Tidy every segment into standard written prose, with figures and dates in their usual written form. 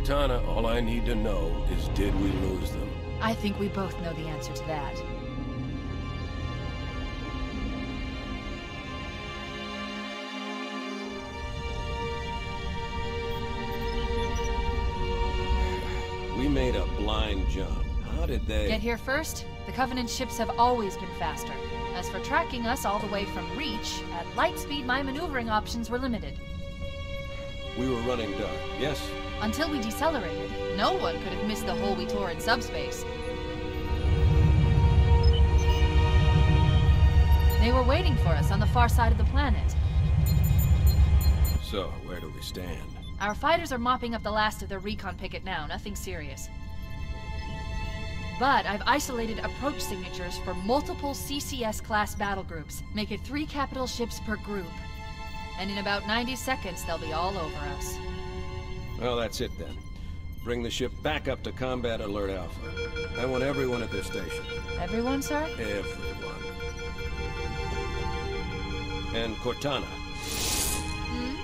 Cortana, all I need to know is, did we lose them? I think we both know the answer to that. We made a blind jump. How did they... get here first? The Covenant ships have always been faster. As for tracking us all the way from Reach, at light speed my maneuvering options were limited. We were running dark, yes? Until we decelerated, no one could have missed the hole we tore in subspace. They were waiting for us on the far side of the planet. So, where do we stand? Our fighters are mopping up the last of their recon picket now, nothing serious. But I've isolated approach signatures for multiple CCS class battle groups, make it 3 capital ships per group. And in about 90 seconds, they'll be all over us. Well, that's it then. Bring the ship back up to Combat Alert Alpha. I want everyone at this station. Everyone, sir? Everyone. And Cortana. Hmm?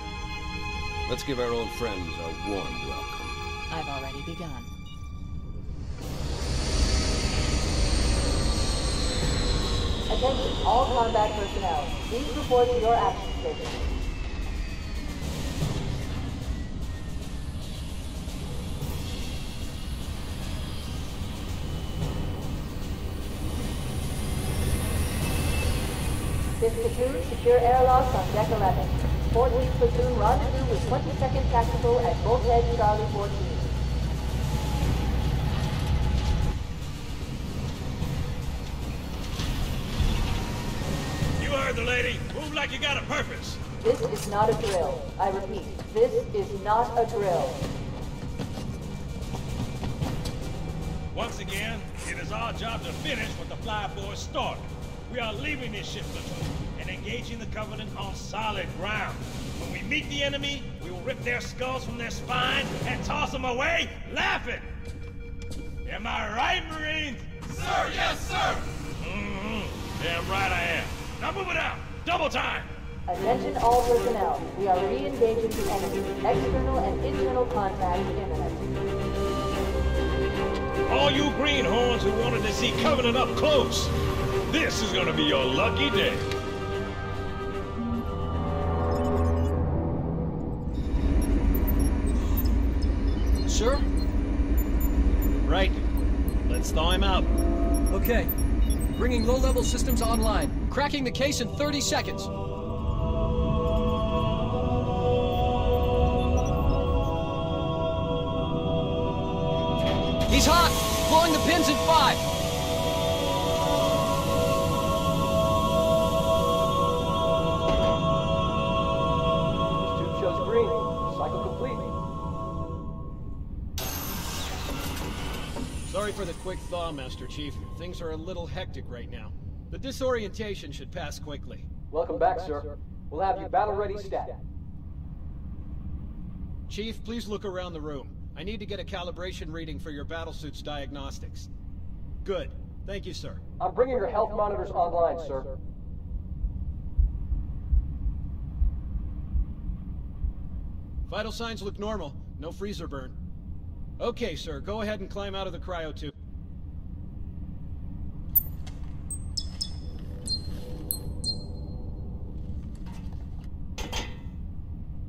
Let's give our old friends a warm welcome. I've already begun. Attention, all combat personnel. Please report your actions taken. Platoon, secure airlocks on deck 11. 14th Platoon, rendezvous with 22nd Tactical at Bulkhead Charlie 14. You heard the lady. Move like you got a purpose. This is not a drill. I repeat, this is not a drill. Once again, it is our job to finish what the Flyboys started. We are leaving this ship platoon and engaging the Covenant on solid ground. When we meet the enemy, we will rip their skulls from their spines and toss them away laughing. Am I right, Marines? Sir, yes, sir! Mm-hmm. Damn right I am. Now move it out! Double time! Attention all personnel. We are re-engaging the enemy. External and internal contact imminent. All you greenhorns who wanted to see Covenant up close, this is gonna be your lucky day. Sure? Right. Let's thaw him out. Okay. Bringing low-level systems online. Cracking the case in 30 seconds. He's hot! Blowing the pins in 5. For the quick thaw, Master Chief. Things are a little hectic right now. The disorientation should pass quickly. Welcome back, sir. We'll have you battle-ready stat. Chief, please look around the room. I need to get a calibration reading for your battlesuit's diagnostics. Good. Thank you, sir. I'm bringing your health monitors online, sir. Vital signs look normal. No freezer burn. Okay, sir. Go ahead and climb out of the cryo tube.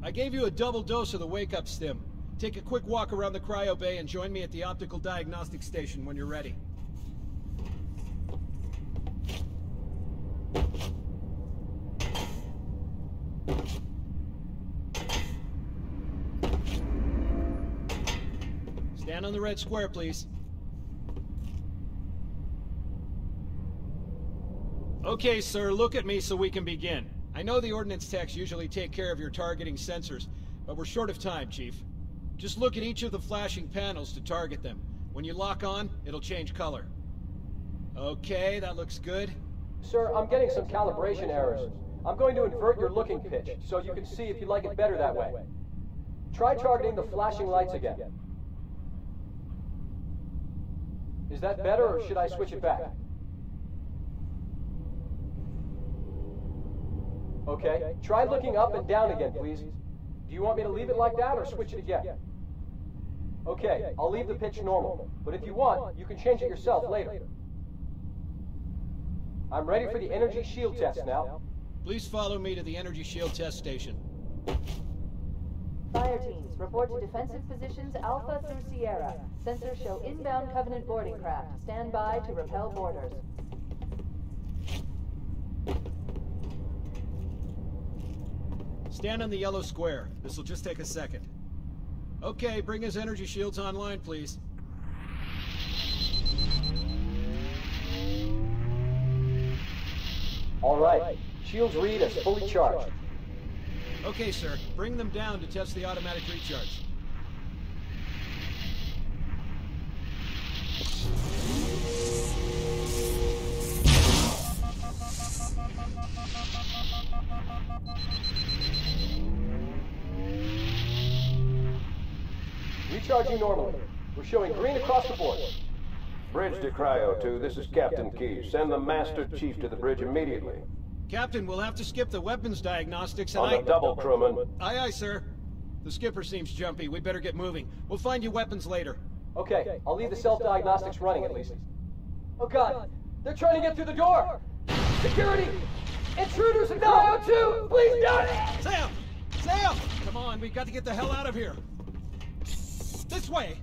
I gave you a double dose of the wake-up stim. Take a quick walk around the cryo bay and join me at the optical diagnostic station when you're ready. Stand on the red square, please. Okay, sir, look at me so we can begin. I know the ordnance techs usually take care of your targeting sensors, but we're short of time, Chief. Just look at each of the flashing panels to target them. When you lock on, it'll change color. Okay, that looks good. Sir, I'm getting some calibration errors. I'm going to invert your looking pitch, so you can see if you like it better that way. Try targeting the flashing lights again. Is that better, or should I switch it back? Okay, try looking up and down again, please. Do you want me to leave it like that, or switch it again? Okay, I'll leave the pitch normal, but if you want, you can change it yourself later. I'm ready for the energy shield test now. Please follow me to the energy shield test station. Fire teams, report to defensive positions Alpha through Sierra. Sensors show inbound Covenant boarding craft. Stand by to repel boarders. Stand on the yellow square. This will just take a second. Okay, bring his energy shields online, please. All right. Shields read as fully charged. Okay, sir. Bring them down to test the automatic recharge. Recharging normally. We're showing green across the board. Bridge to Cryo 2. This is Captain Keyes. Send the Master Chief to the bridge immediately. Captain, we'll have to skip the weapons diagnostics and on the double, crewman. Aye, aye, sir. The skipper seems jumpy. We better get moving. We'll find you weapons later. Okay, I'll leave the self-diagnostics running at least. Oh God, they're trying to get through the door! Security! Intruders in Cryo 2! Please don't! Sam! Sam! Come on, we've got to get the hell out of here. This way!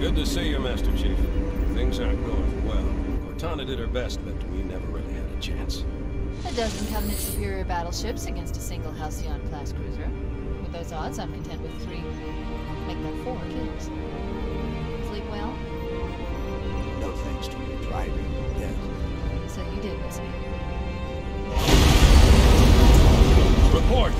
Good to see you, Master Chief. Things aren't going well. Cortana did her best, but we never really had a chance. A dozen Covenant superior battleships against a single Halcyon-class cruiser. With those odds, I'm content with 3. Make that 4 kills. Sleep well? No thanks to your driving, yes. So you did miss me. Report!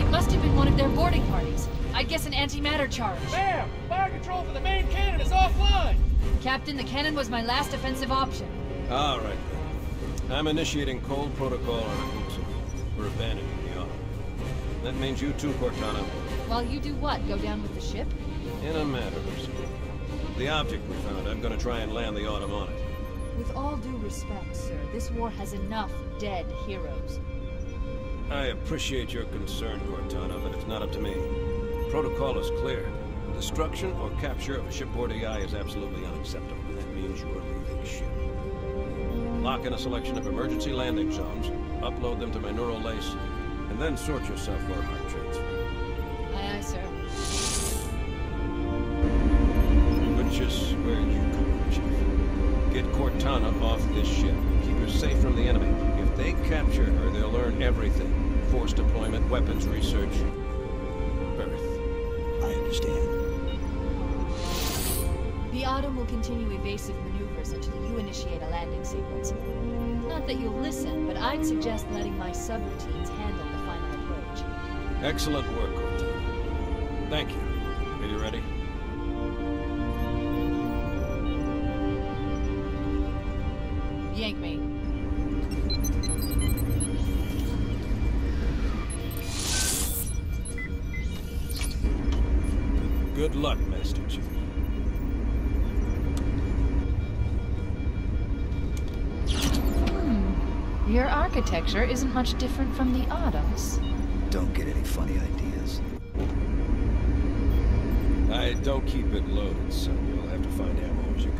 It must have been one of their boarding parties. I'd guess an antimatter charge. Ma'am! Fire control for the main cannon is offline! Captain, the cannon was my last offensive option. All right, then. I'm initiating cold protocol on a console. We're abandoning the honor. That means you too, Cortana. While you do what? Go down with the ship? In a matter of speaking. The object we found, I'm gonna try and land the Autumn on it. With all due respect, sir, this war has enough dead heroes. I appreciate your concern, Cortana, but it's not up to me. Protocol is clear. Destruction or capture of a shipboard AI is absolutely unacceptable. That means you're leaving ship. Lock in a selection of emergency landing zones, upload them to my neural lace, and then sort yourself for a heart transfer. Aye, aye, sir. Which is where you come in, Chief. Get Cortana off this ship. Keep her safe from the enemy. If they capture her, they'll learn everything. Force deployment, weapons research. The Autumn will continue evasive maneuvers until you initiate a landing sequence. Not that you'll listen, but I'd suggest letting my subroutines handle the final approach. Excellent work, Cortana. Thank you. Are you ready? Yank me. Good luck, Master Chief. Your architecture isn't much different from the Autumn's. Don't get any funny ideas. I don't keep it loaded, so you'll have to find ammo as you go.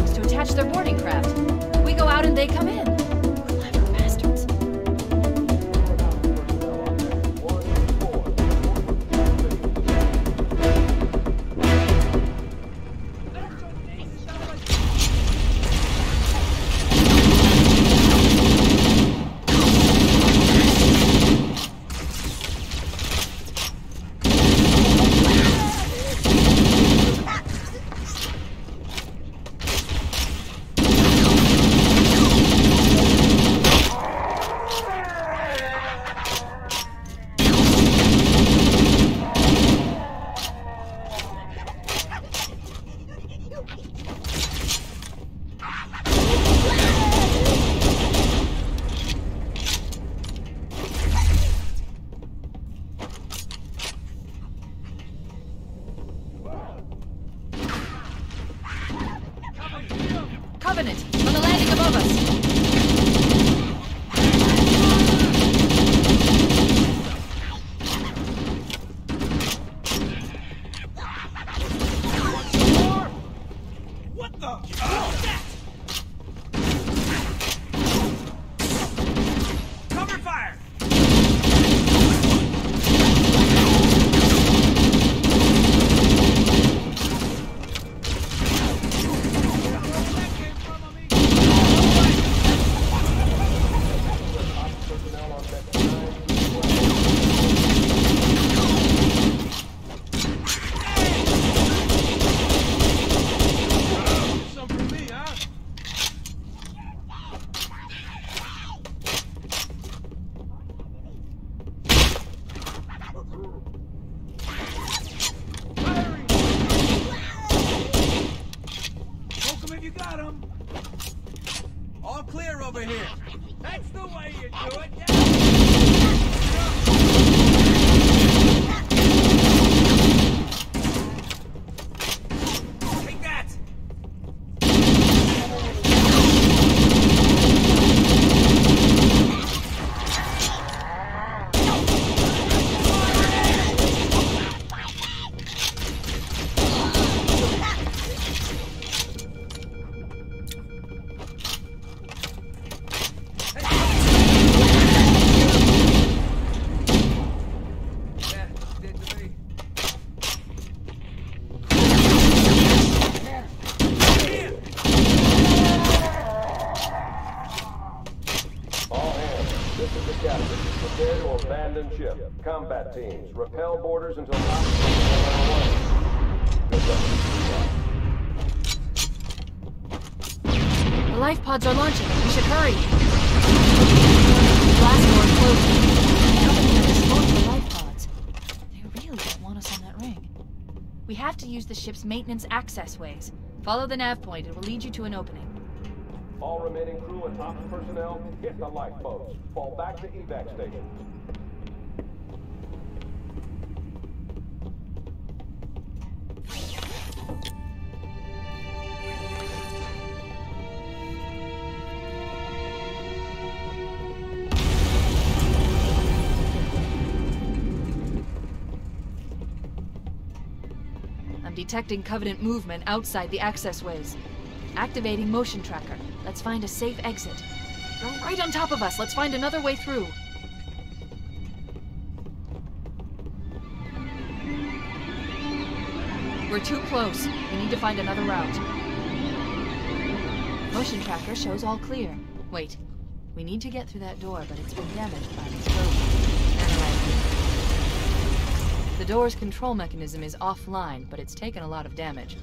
box to attach their boarding craft. We go out and they come in. Clever bastards. Covenant, on the landing above us. What the? Oh, that? Cover fire! Combat teams, repel boarders until the life pods are launching. We should hurry. Blast door closing. Company has destroyed the life pods. They really don't want us on that ring. We have to use the ship's maintenance access ways. Follow the nav point, it will lead you to an opening. All remaining crew and ops personnel, hit the lifeboats. Fall back to evac stations. I'm detecting Covenant movement outside the access ways. Activating motion tracker. Let's find a safe exit. They're right on top of us. Let's find another way through. We're too close. We need to find another route. Motion tracker shows all clear. Wait. We need to get through that door, but it's been damaged by an explosion. Analyzing. The door's control mechanism is offline, but it's taken a lot of damage.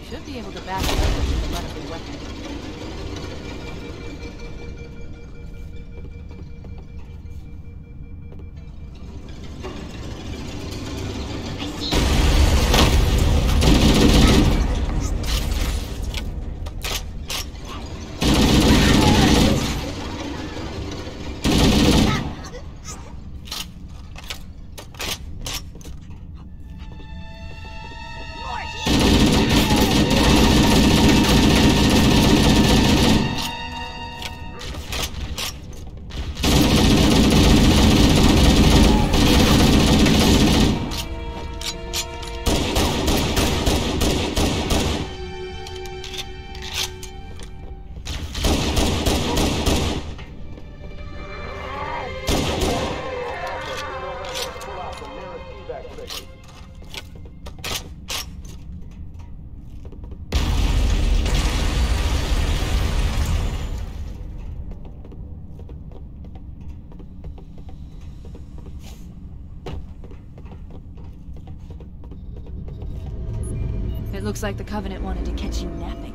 You should be able to back it up with the runaway weapon. It looks like the Covenant wanted to catch you napping.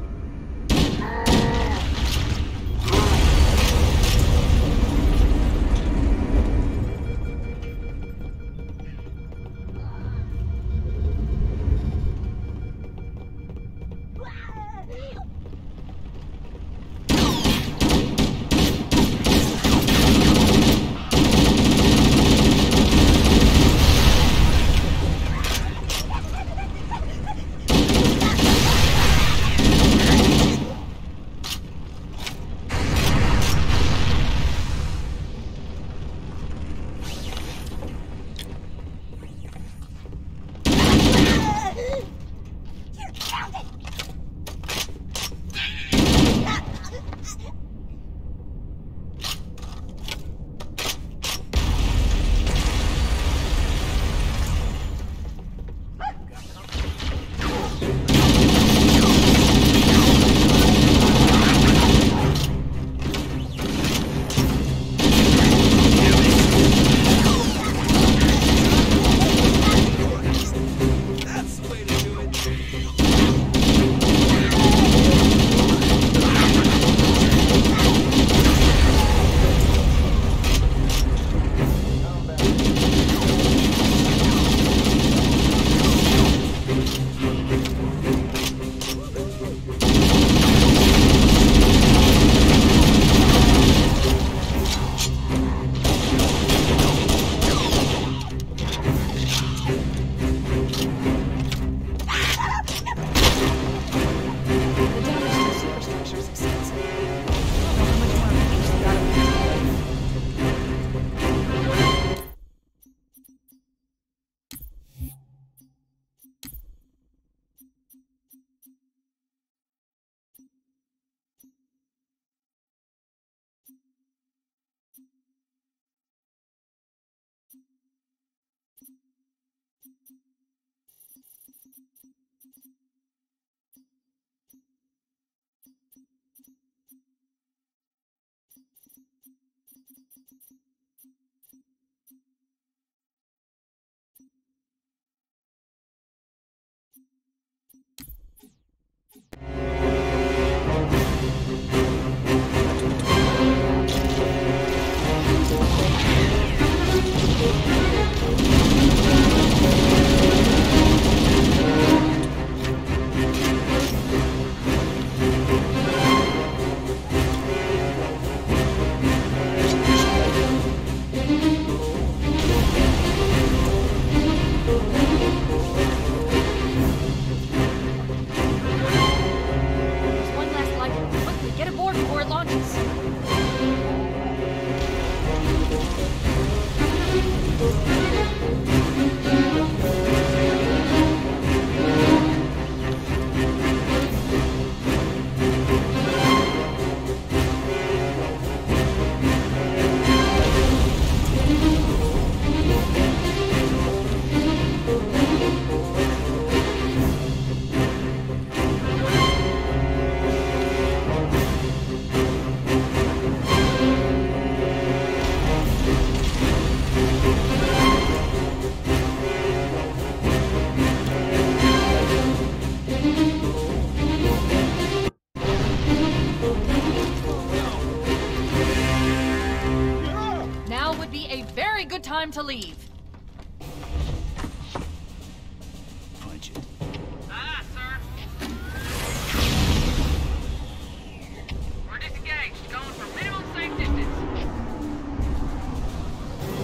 Time to leave. Punch it. Aye, sir. We're disengaged. Going for minimum safe distance.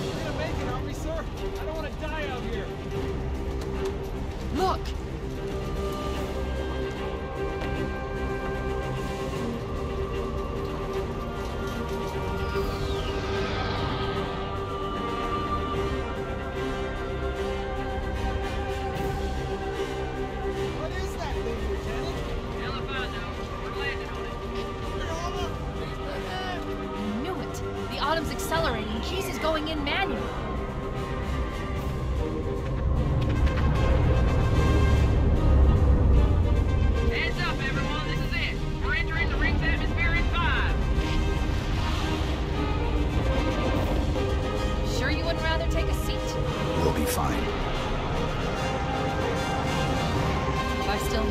We're gonna make it, aren't we, sir? I don't want to die out here. Look. Still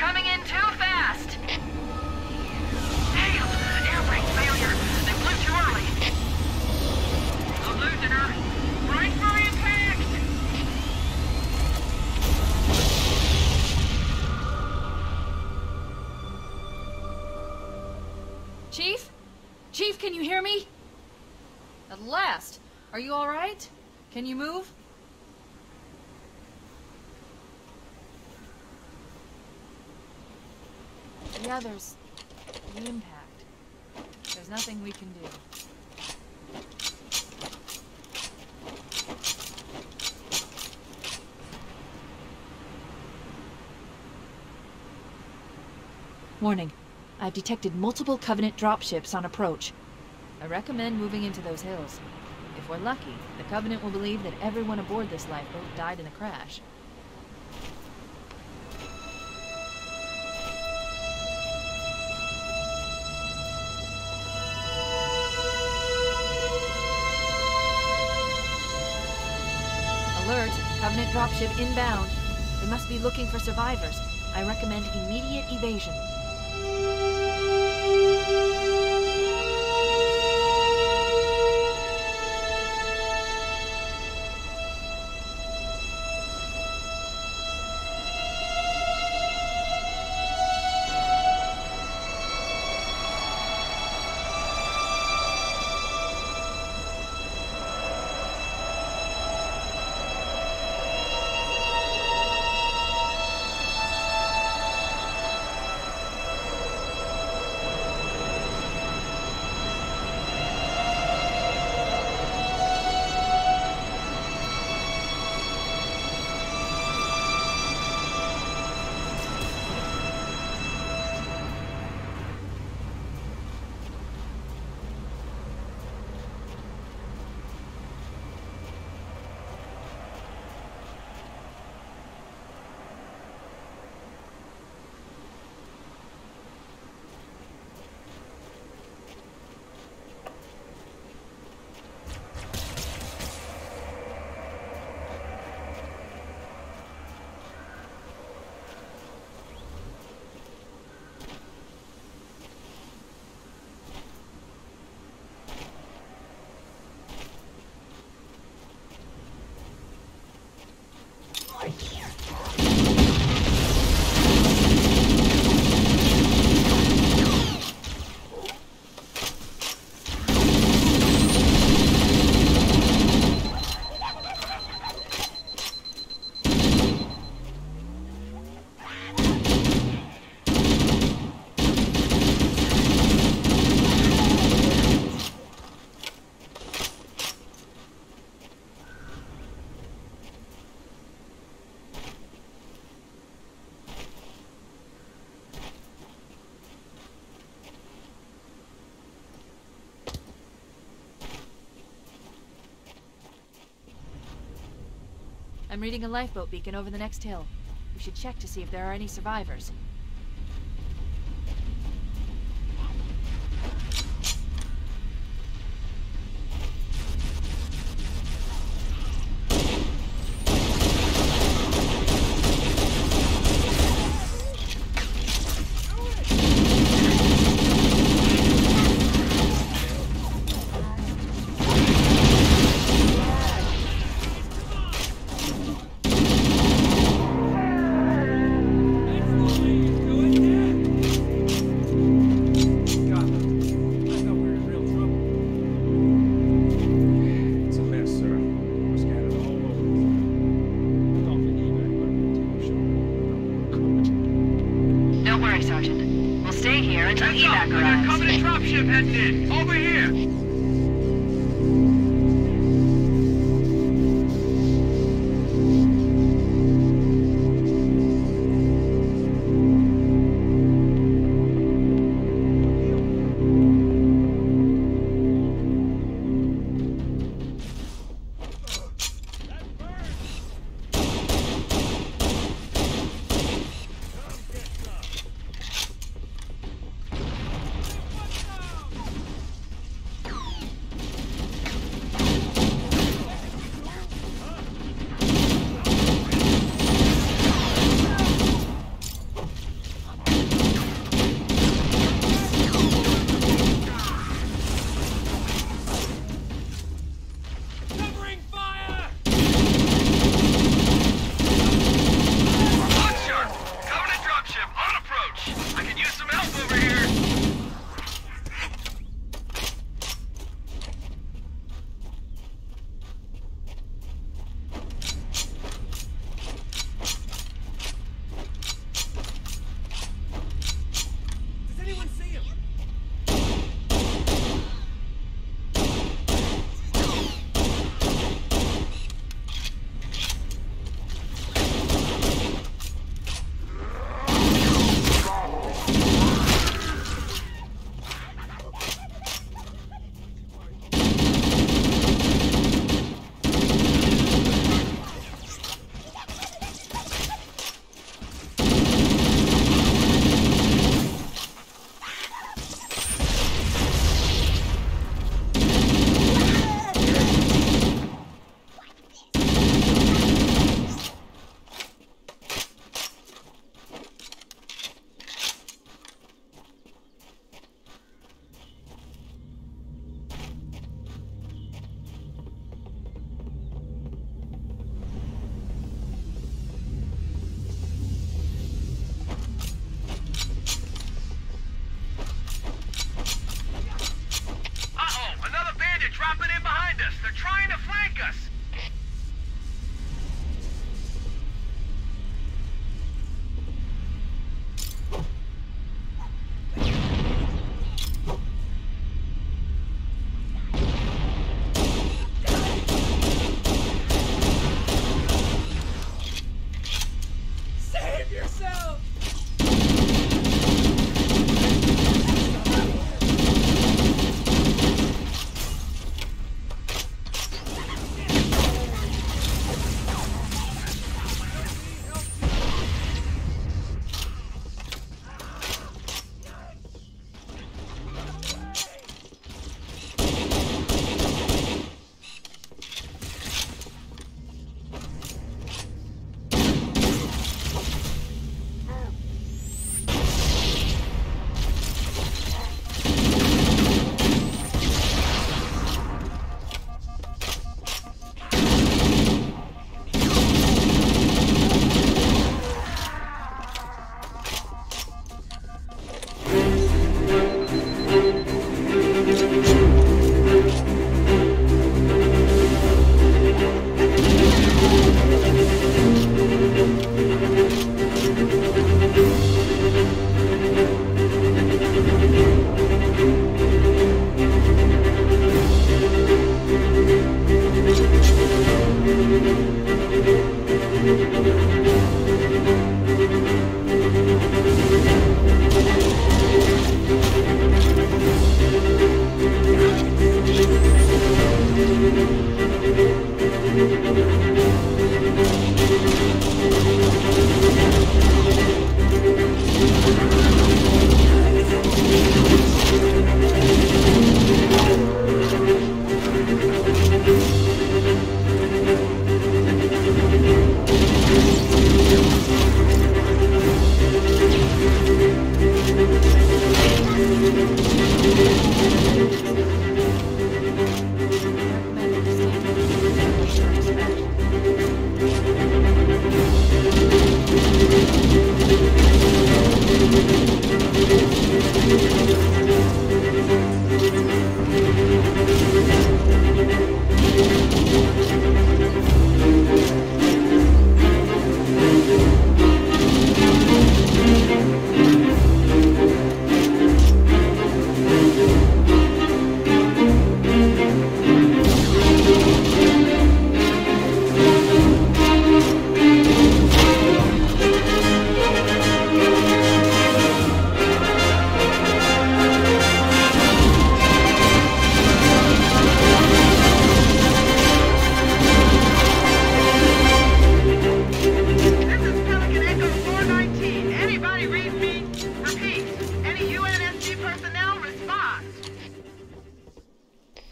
coming in too fast! Hail! Air brake failure! They flew too early! I'm losing her! Right for impact! Chief? Chief, can you hear me? At last! Are you alright? Can you move? Yeah, there's the impact. There's nothing we can do. Warning. I've detected multiple Covenant dropships on approach. I recommend moving into those hills. If we're lucky, the Covenant will believe that everyone aboard this lifeboat died in the crash. Covenant dropship inbound. They must be looking for survivors. I recommend immediate evasion. I'm reading a lifeboat beacon over the next hill. We should check to see if there are any survivors.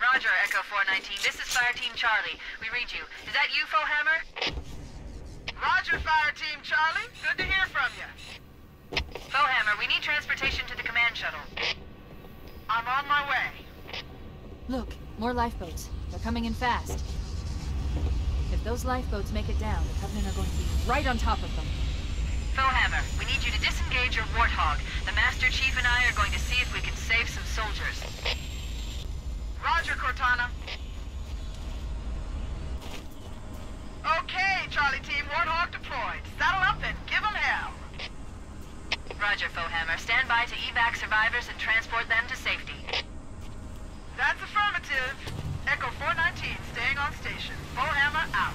Roger, Echo 419. This is Fireteam Charlie. We read you. Is that you, Foehammer? Roger, Fireteam Charlie. Good to hear from you. Foehammer, we need transportation to the command shuttle. I'm on my way. Look, more lifeboats. They're coming in fast. If those lifeboats make it down, the Covenant are going to be right on top of them. Foehammer, we need you to disengage your warthog. The Master Chief and I are going to see if we can save some soldiers. Roger, Cortana. Okay, Charlie team, warthog deployed. Saddle up and give them hell. Roger, Foehammer. Stand by to evac survivors and transport them to safety. That's affirmative. Echo 419 staying on station. Foehammer out.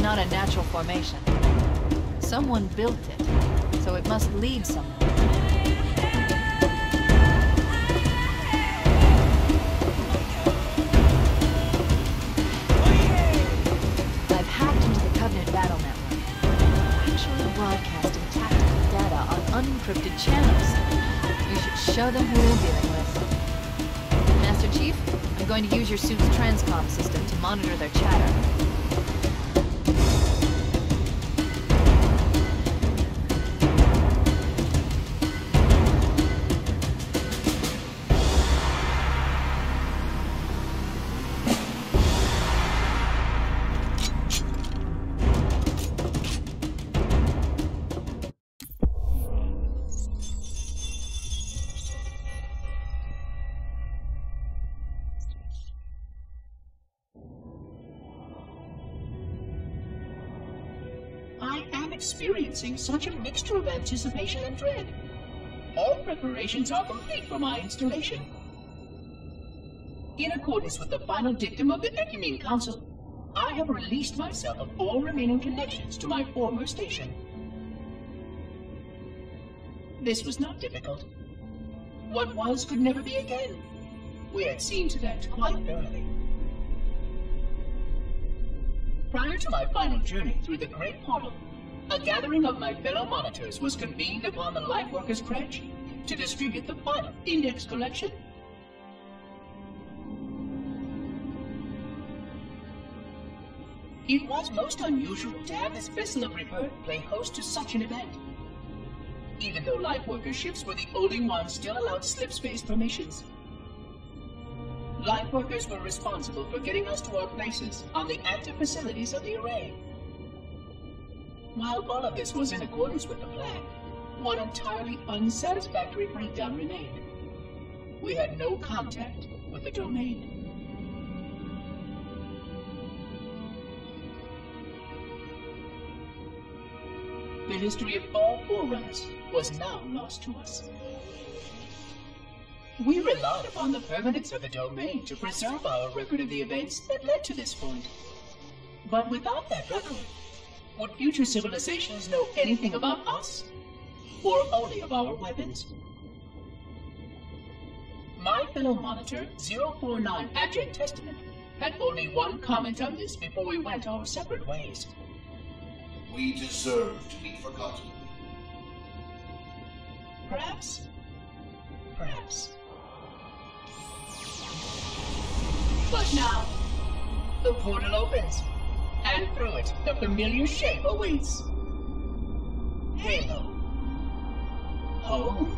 Not a natural formation. Someone built it, so it must lead somewhere. I've hacked into the Covenant battle network. We're actually broadcasting tactical data on unencrypted channels. You should show them who we're dealing with. Master Chief, I'm going to use your suit's transcom system to monitor their chatter. Experiencing such a mixture of anticipation and dread. All preparations are complete for my installation. In accordance with the final dictum of the Beckoning Council, I have released myself of all remaining connections to my former station. This was not difficult. What was could never be again. We had seen to that quite thoroughly. Prior to my final journey through the Great Portal, a gathering of my fellow monitors was convened upon the Lightworkers' Crash to distribute the final index collection. It was most unusual to have this vessel of rebirth play host to such an event, even though Lightworker ships were the only ones still allowed slip-space permissions. Lightworkers were responsible for getting us to our places on the active facilities of the array. While all of this was in accordance with the plan, one entirely unsatisfactory breakdown remained. We had no contact with the domain. the history of all Forerunners was now lost to us. We relied upon the permanence of the domain to preserve our record of the events that led to this point. But without that record, would future civilizations know anything about us? Or only of our weapons? My fellow monitor, 049 Adjutant Testament, had only one comment on this before we went our separate ways. We deserve to be forgotten. Perhaps. But now, the portal opens, and through it, the familiar shape awaits. Halo. Home.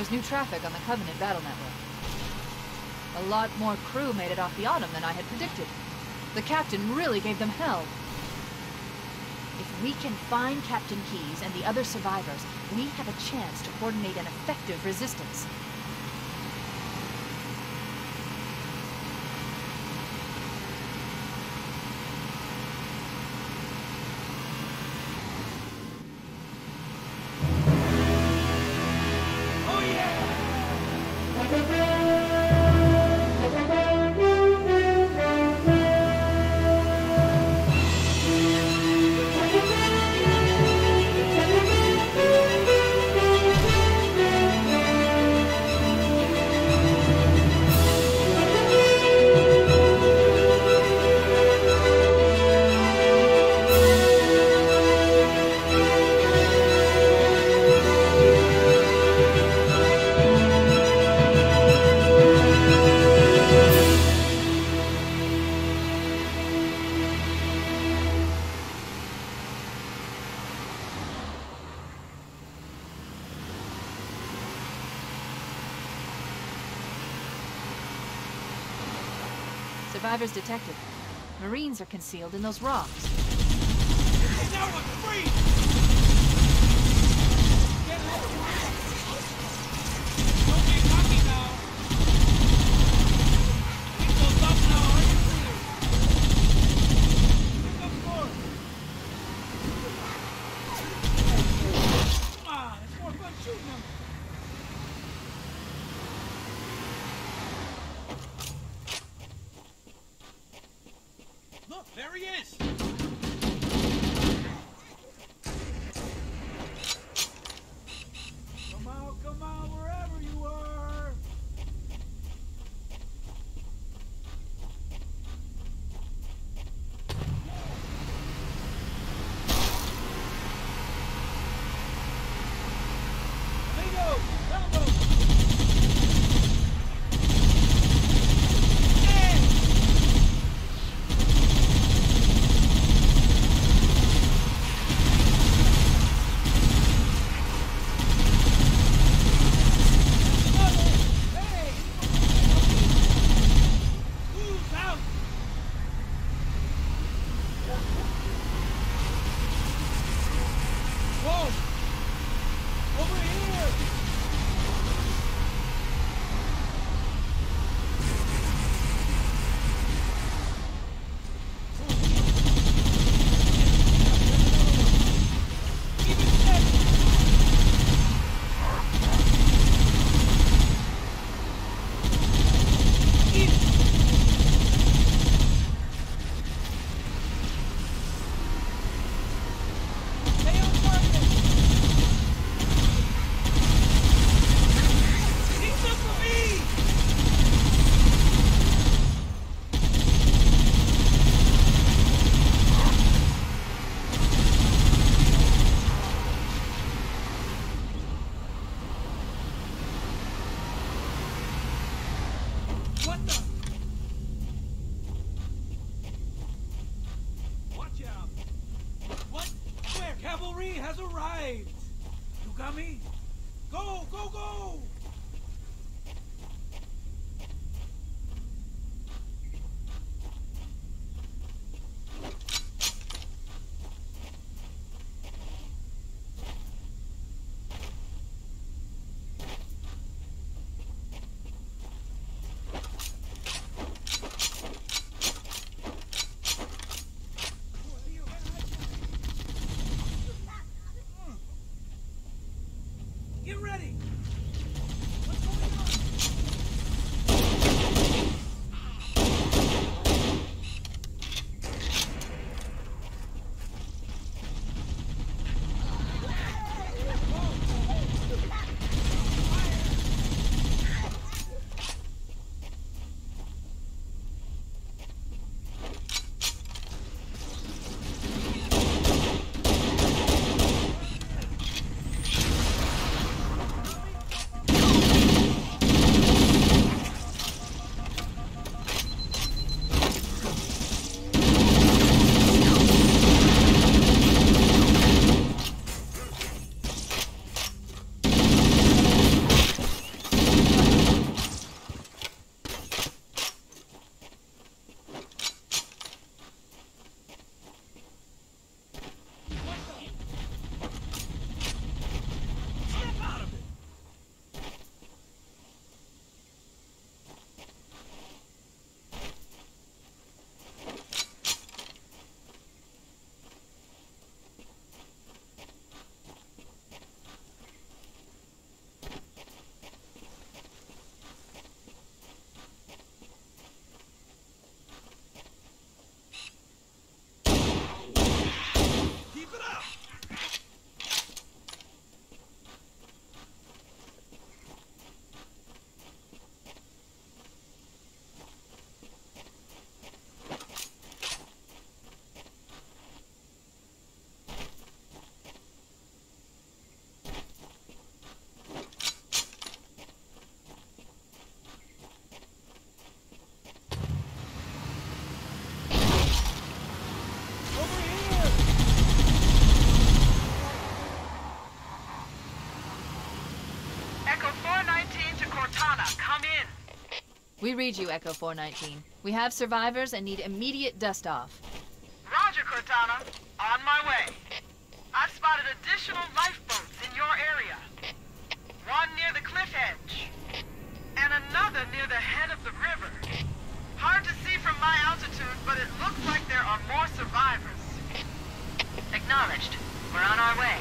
There's new traffic on the Covenant battle network. A lot more crew made it off the Autumn than I had predicted. The captain really gave them hell. If we can find Captain Keyes and the other survivors, we have a chance to coordinate an effective resistance. Survivors detected. Marines are concealed in those rocks. No one's free! Get out! Get ready! We read you, Echo 419. We have survivors and need immediate dust-off. Roger, Cortana. On my way. I've spotted additional lifeboats in your area. One near the cliff edge. And another near the head of the river. Hard to see from my altitude, but it looks like there are more survivors. Acknowledged. We're on our way.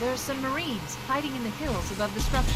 There are some Marines hiding in the hills above the structure. There are some Marines hiding in the hills above the structure.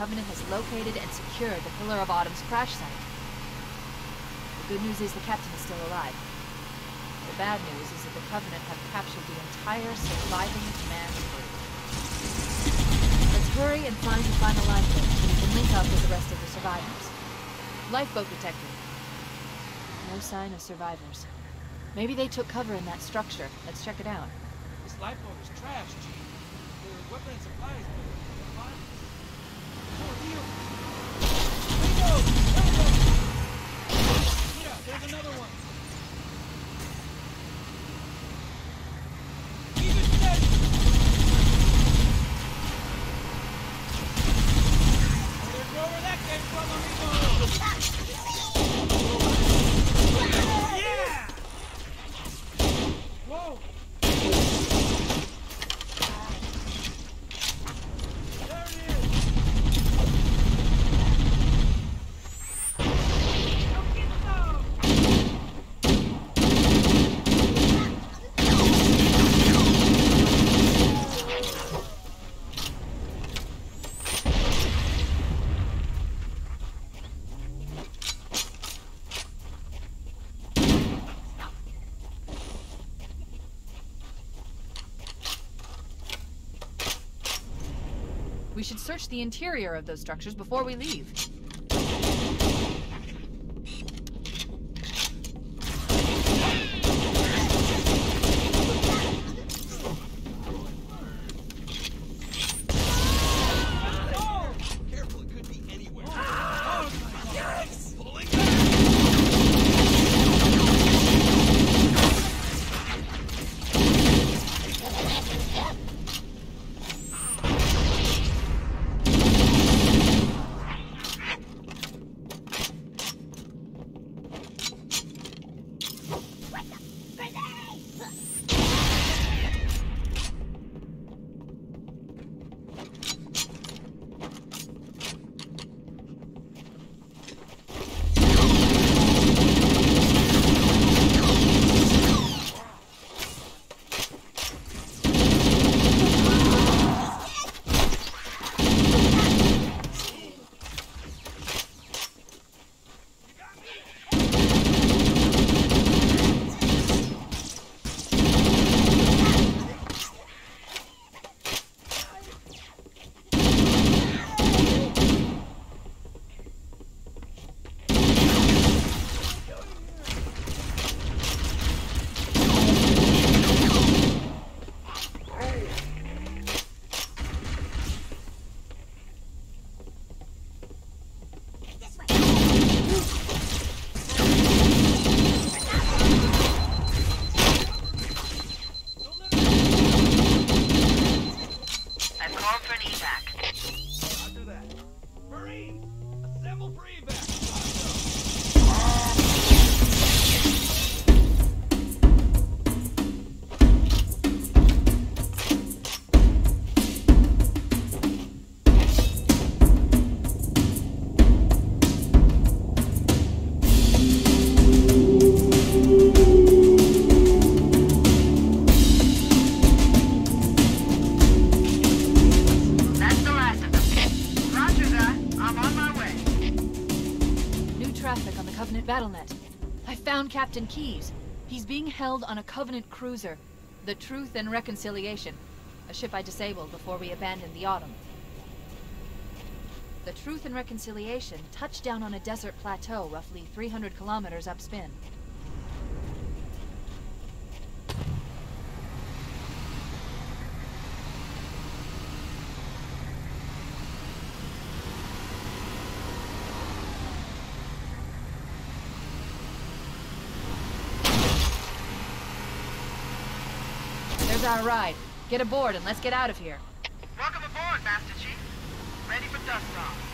Covenant has located and secured the Pillar of Autumn's crash site. The good news is the Captain is still alive. The bad news is that the Covenant have captured the entire surviving command group. Let's hurry and find the final lifeboat so we can link up with the rest of the survivors. Lifeboat detected. No sign of survivors. Maybe they took cover in that structure. Let's check it out. This lifeboat is trashed, Chief. The weapon and supplies are for you. There we go! There's another one! We should search the interior of those structures before we leave. Captain Keyes. He's being held on a Covenant cruiser, the Truth and Reconciliation, a ship I disabled before we abandoned the Autumn. The Truth and Reconciliation touched down on a desert plateau roughly 300 kilometers upspin. Our ride. Get aboard and let's get out of here. Welcome aboard, Master Chief. Ready for dust off.